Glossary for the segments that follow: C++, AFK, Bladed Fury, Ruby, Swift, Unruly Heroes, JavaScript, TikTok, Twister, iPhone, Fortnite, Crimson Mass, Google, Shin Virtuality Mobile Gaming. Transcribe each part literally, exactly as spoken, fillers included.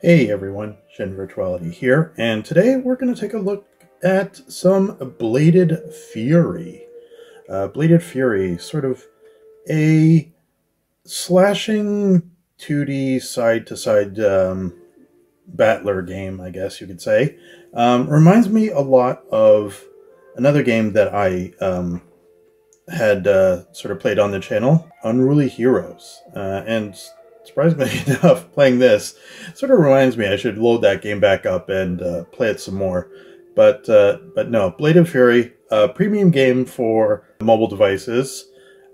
Hey everyone, Shin Virtuality here, and today we're going to take a look at some Bladed Fury. Uh, Bladed Fury, sort of a slashing two D side-to-side um, battler game, I guess you could say. Um, reminds me a lot of another game that I um, had uh, sort of played on the channel, Unruly Heroes, uh, and surprisingly enough, playing this sort of reminds me I should load that game back up and uh, play it some more. But uh, but no, Bladed Fury, a premium game for mobile devices,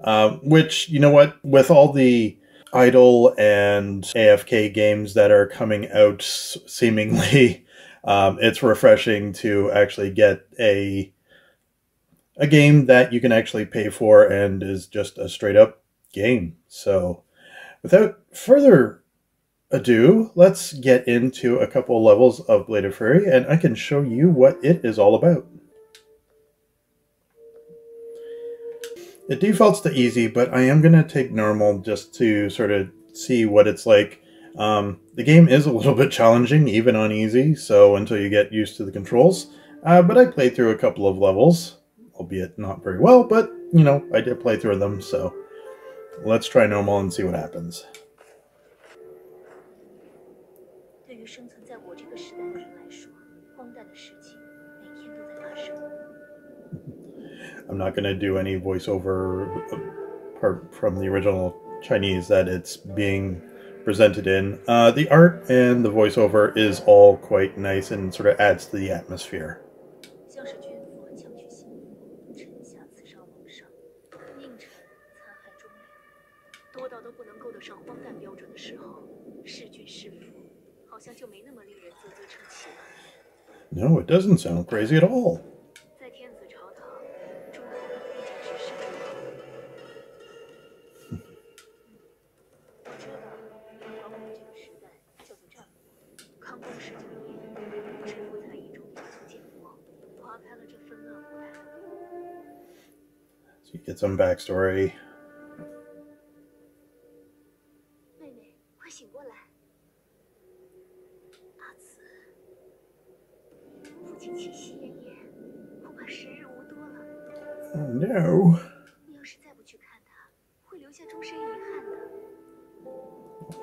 um, which, you know what, with all the idle and A F K games that are coming out seemingly, um, it's refreshing to actually get a, a game that you can actually pay for and is just a straight up game. So without further ado, let's get into a couple levels of Bladed Fury, and I can show you what it is all about. It defaults to easy, but I am going to take normal just to sort of see what it's like. Um, the game is a little bit challenging, even on easy, so until you get used to the controls. Uh, but I played through a couple of levels, albeit not very well, but, you know, I did play through them, so let's try normal and see what happens. I'm not going to do any voiceover apart from the original Chinese that it's being presented in. Uh, the art and the voiceover is all quite nice and sort of adds to the atmosphere. No, it doesn't sound crazy at all. So you get some backstory. Oh no.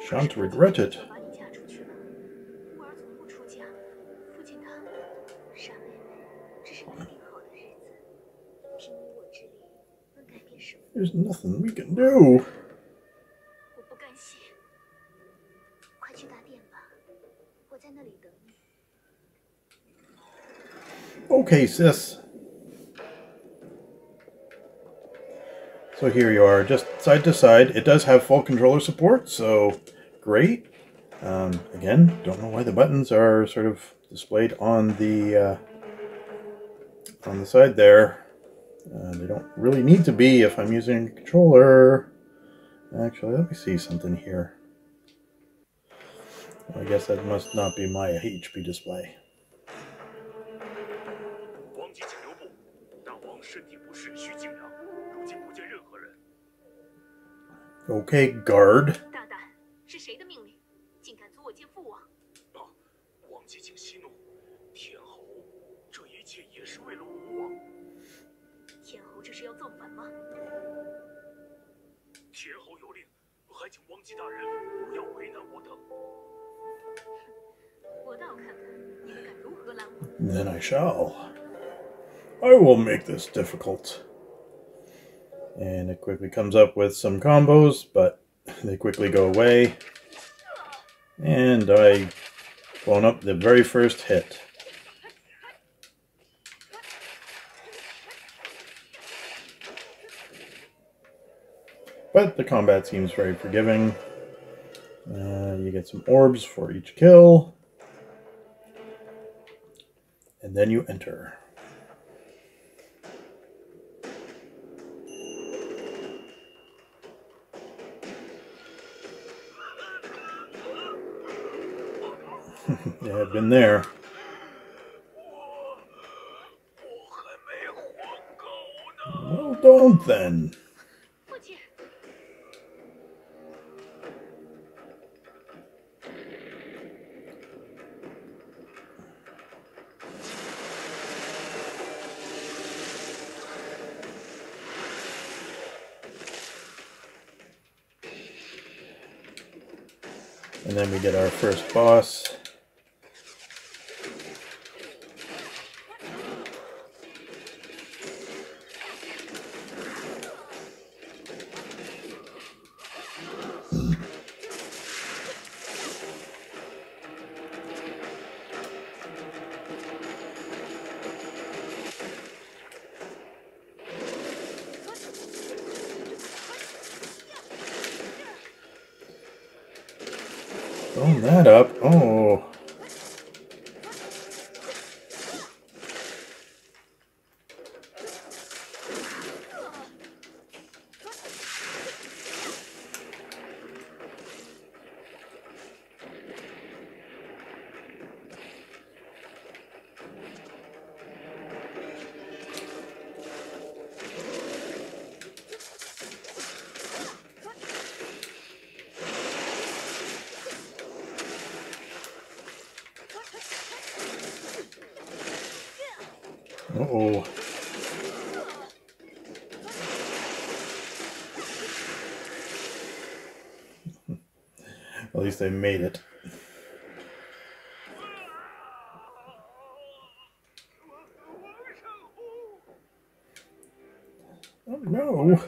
Shan't regret it. There's nothing we can do. Okay, sis. So here you are, just side to side. It does have full controller support, so great. Um, again, don't know why the buttons are sort of displayed on the uh, on the side there. Uh, they don't really need to be if I'm using a controller. Actually, let me see something here. Well, I guess that must not be my H P display. Okay, guard. Then I shall. I will make this difficult. And it quickly comes up with some combos, but they quickly go away. And I blown up the very first hit. But the combat seems very forgiving. Uh, you get some orbs for each kill. And then you enter. Yeah, I've been there. Well, don't then. And then we get our first boss. Bone that up. Oh. Uh-oh. At least I made it. Oh no.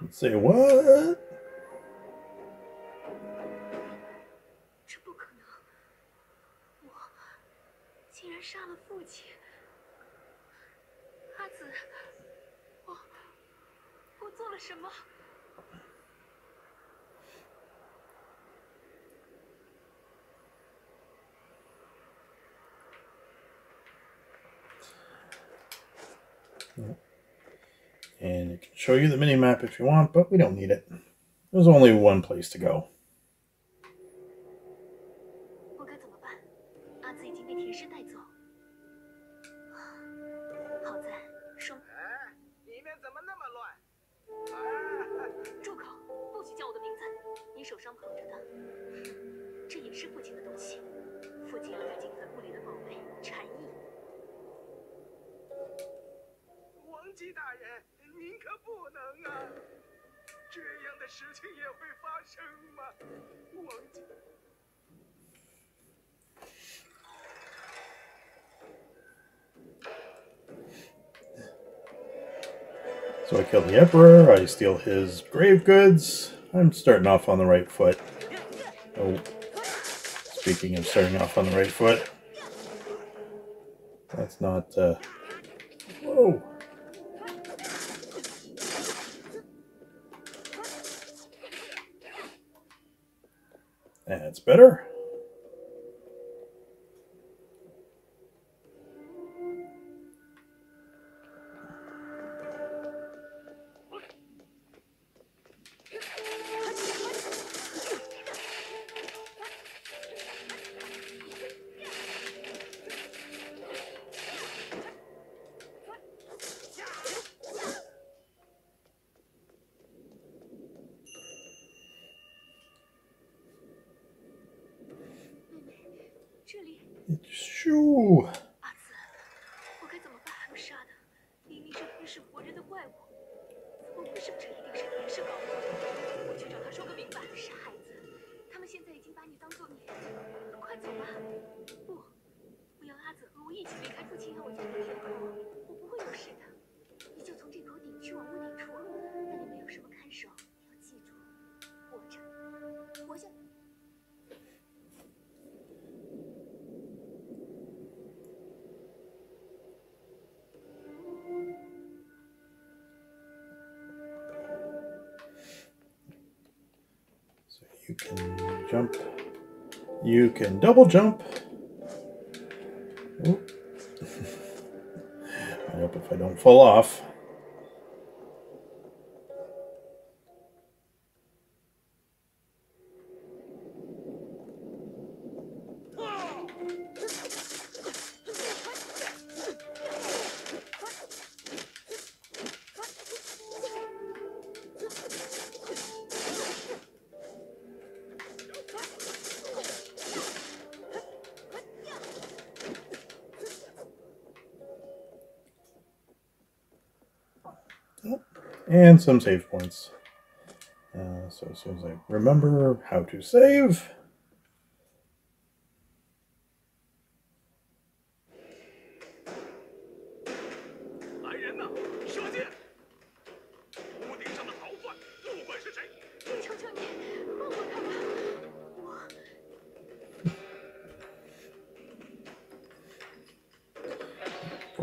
Let's say what? And it can show you the mini map if you want, but we don't need it. There's only one place to go. So I kill the Emperor, I steal his grave goods. I'm starting off on the right foot. Oh, speaking of starting off on the right foot, that's not, uh, whoa. That's better. Shoo! You can jump. You can double jump. I hope if I don't fall off. And some save points. Uh, so as soon as I remember how to save.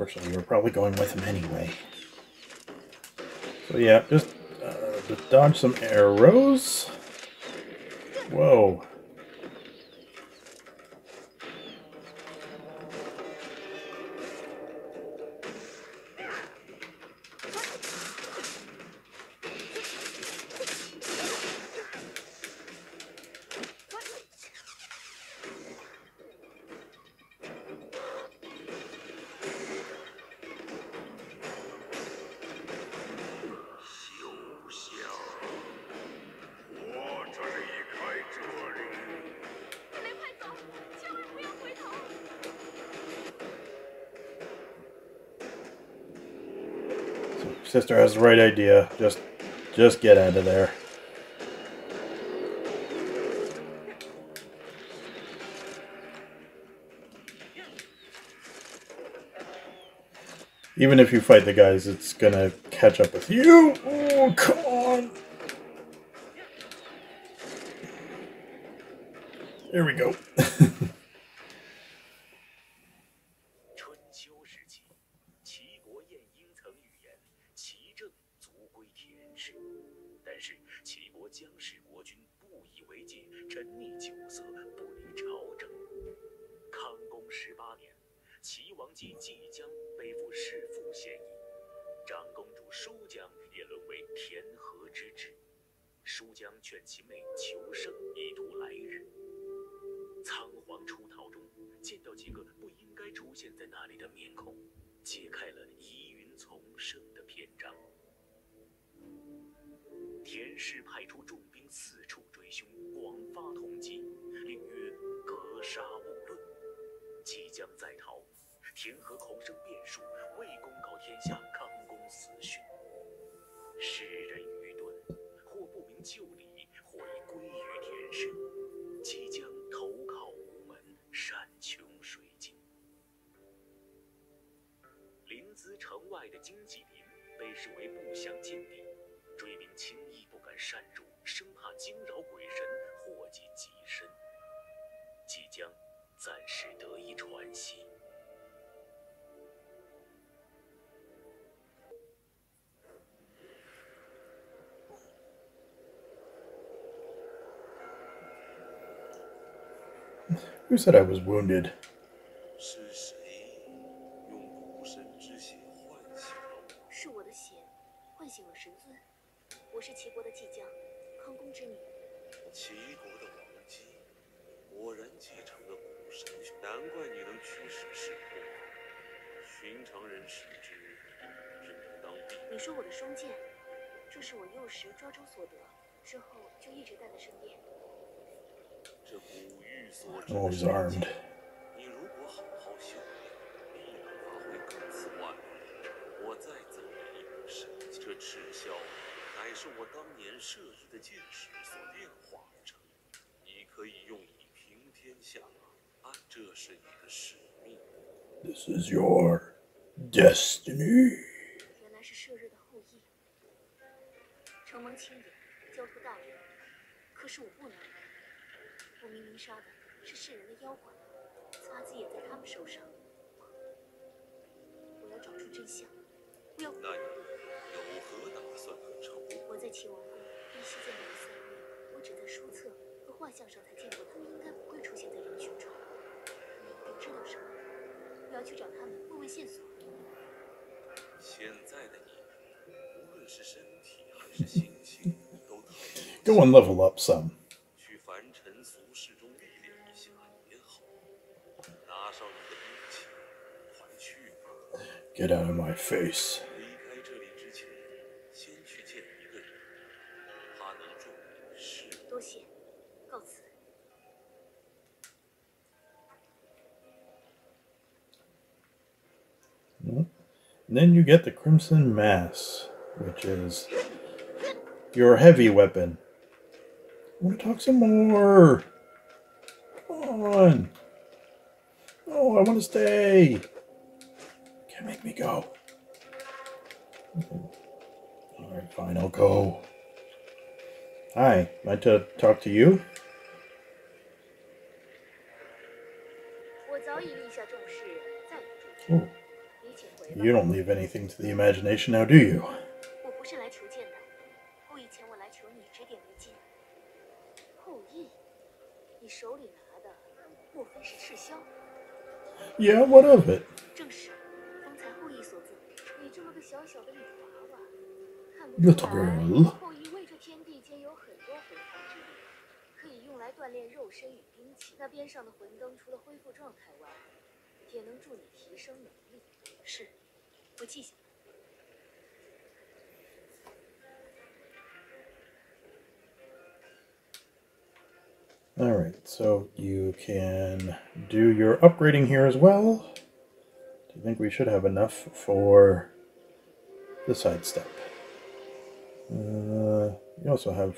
Unfortunately, we're probably going with him anyway. So yeah, just uh, dodge some arrows. Whoa. Sister has the right idea. Just, just get out of there. Even if you fight the guys, it's gonna catch up with you. Oh, come on! There we go. Who said I was wounded? Oh, he's armed. This is your destiny. Go and level up some. Get out of my face. And then you get the Crimson Mass, which is your heavy weapon. I want to talk some more. Come on. No, I want to stay. Can't make me go. All right, fine, I'll go. Hi, am I to talk to you? Oh. You don't leave anything to the imagination now, do you? Yeah, what of it? Little girl. Alright, so you can do your upgrading here as well. I think we should have enough for the side step. Uh, you also have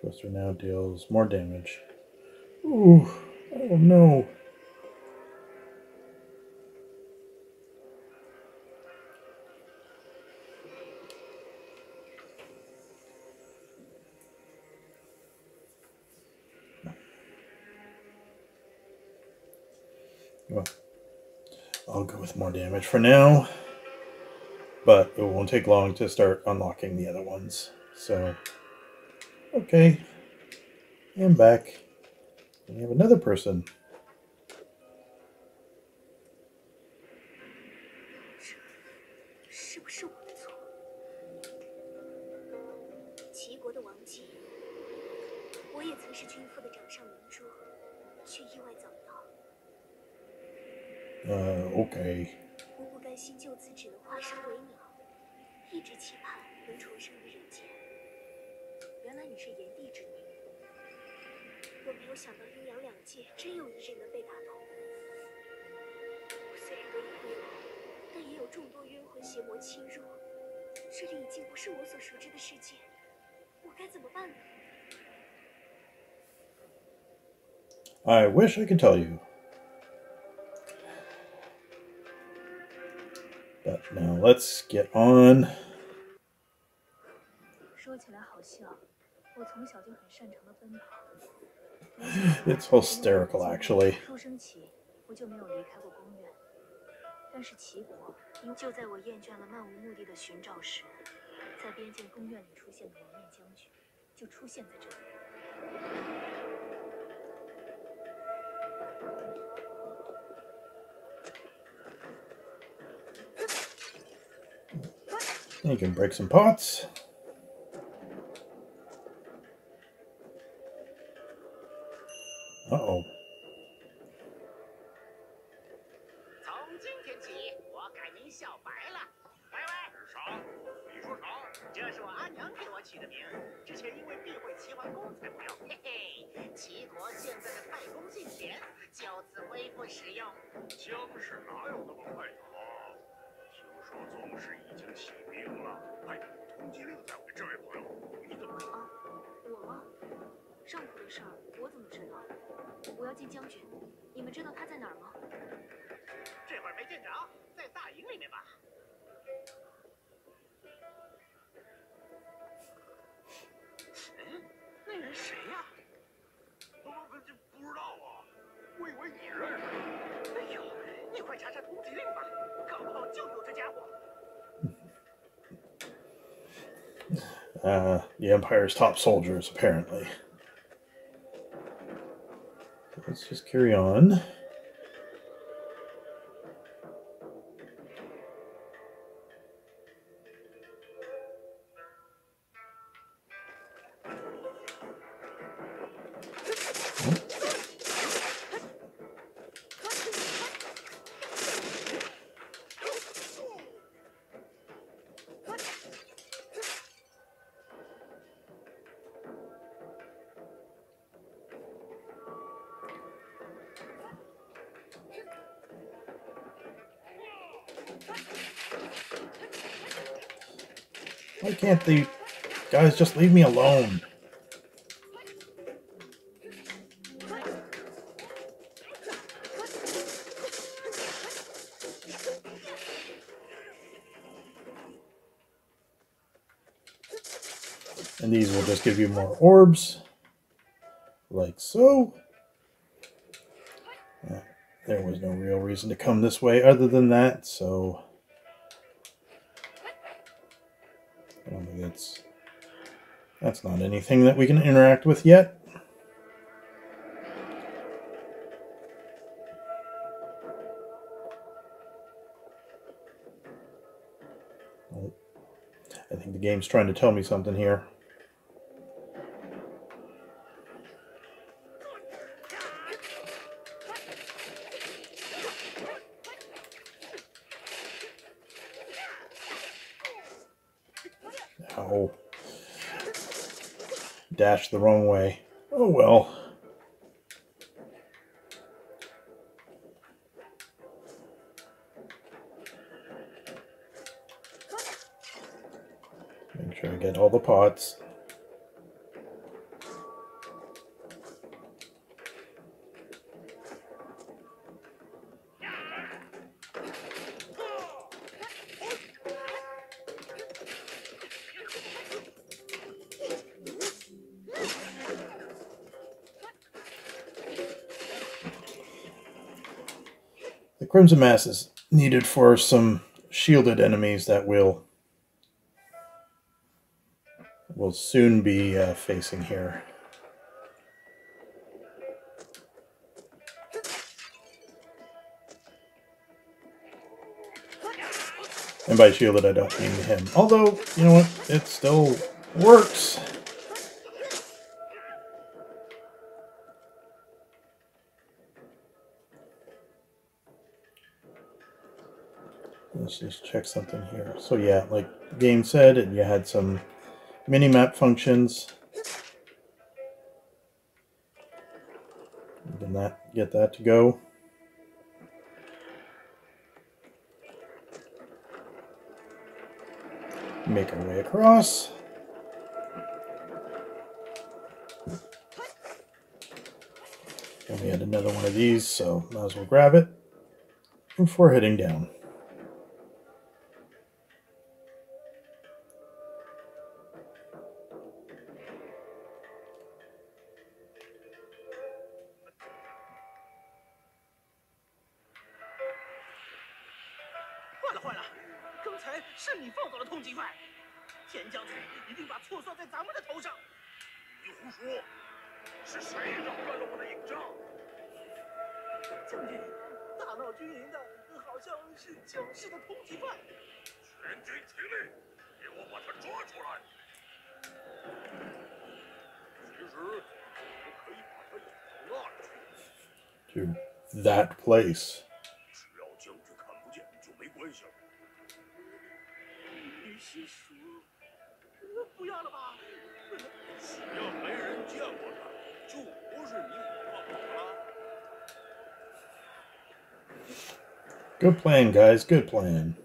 Twister now deals more damage. Ooh, oh no. Well, I'll go with more damage for now, but it won't take long to start unlocking the other ones. So, okay, I'm back. We have another person. Uh, okay. I wish I could tell you. Now let's get on. It's hysterical, actually. You can break some pots. Uh-oh. Uh, the Empire's top soldiers, apparently. So let's just carry on. Why can't the guys just leave me alone? And these will just give you more orbs, like so. Uh, there was no real reason to come this way other than that, so I don't think that's, that's not anything that we can interact with yet. I think the game's trying to tell me something here. Ow. Dashed the wrong way. Oh well. Sure, get all the pots. The Crimson Mass is needed for some shielded enemies that will We'll soon be uh, facing here. And by shielded, I don't mean him. Although, you know what? It still works. Let's just check something here. So yeah, like the game said, and you had some minimap functions. Did not get that to go. Make our way across. And we had another one of these, so might as well grab it before heading down. To that place. Good plan, guys. Good plan.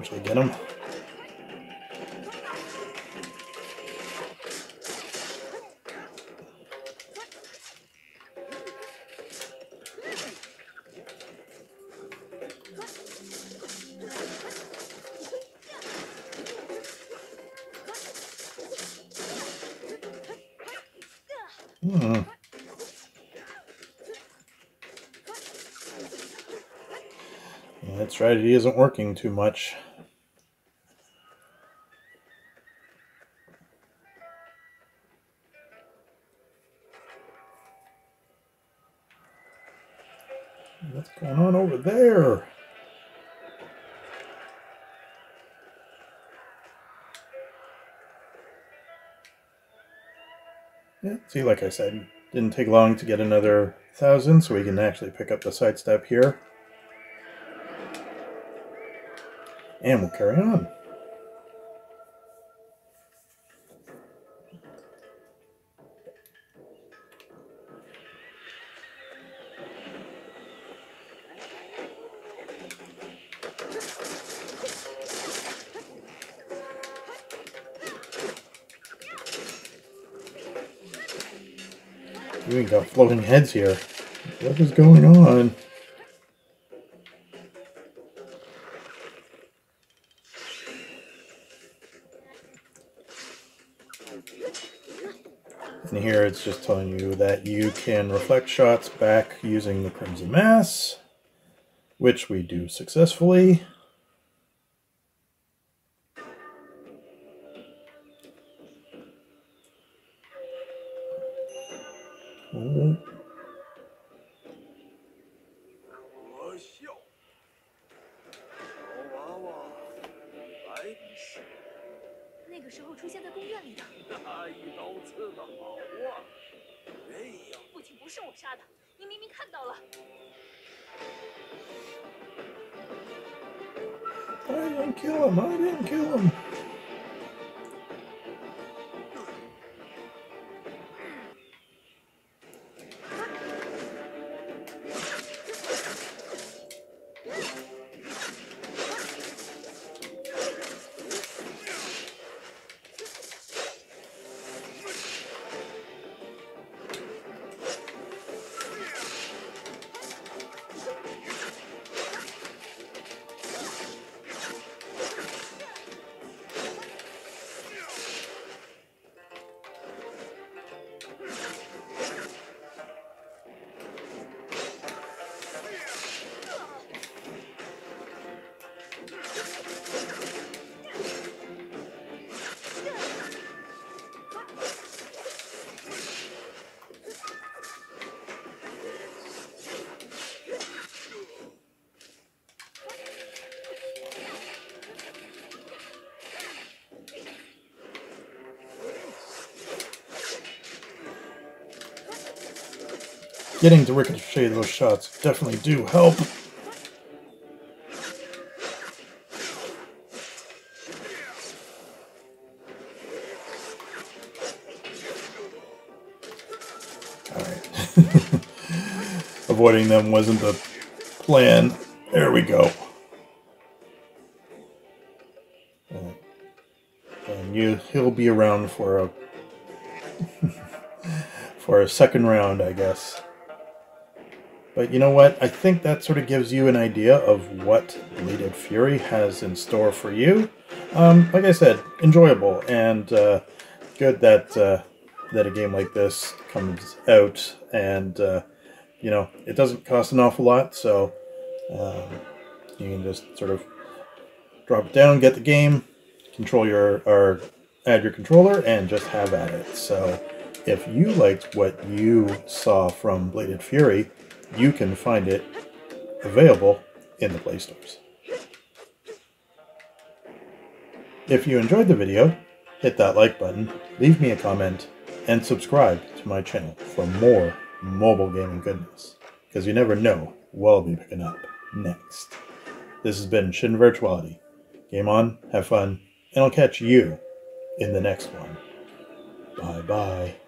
Should I get him? Hmm. Yeah, that strategy isn't working too much. What's going on over there? Yeah, see, like I said, didn't take long to get another thousand, so we can actually pick up the sidestep here. And we'll carry on. We got floating heads here. What is going on? And here it's just telling you that you can reflect shots back using the Crimson Mass, which we do successfully. I didn't kill him, I didn't kill him. Getting to ricochet those shots definitely do help. Alright. Avoiding them wasn't the plan. There we go. Right. And you, he'll be around for a for a second round, I guess. But you know what? I think that sort of gives you an idea of what Bladed Fury has in store for you. Um, like I said, enjoyable, and uh, good that uh, that a game like this comes out, and uh, you know, it doesn't cost an awful lot, so um, you can just sort of drop it down, get the game, control your or add your controller, and just have at it. So if you liked what you saw from Bladed Fury, you can find it available in the Play Stores. If you enjoyed the video, hit that like button, leave me a comment, and subscribe to my channel for more mobile gaming goodness, because you never know what I'll be picking up next. This has been Shin Virtuality. Game on, have fun, and I'll catch you in the next one. Bye-bye.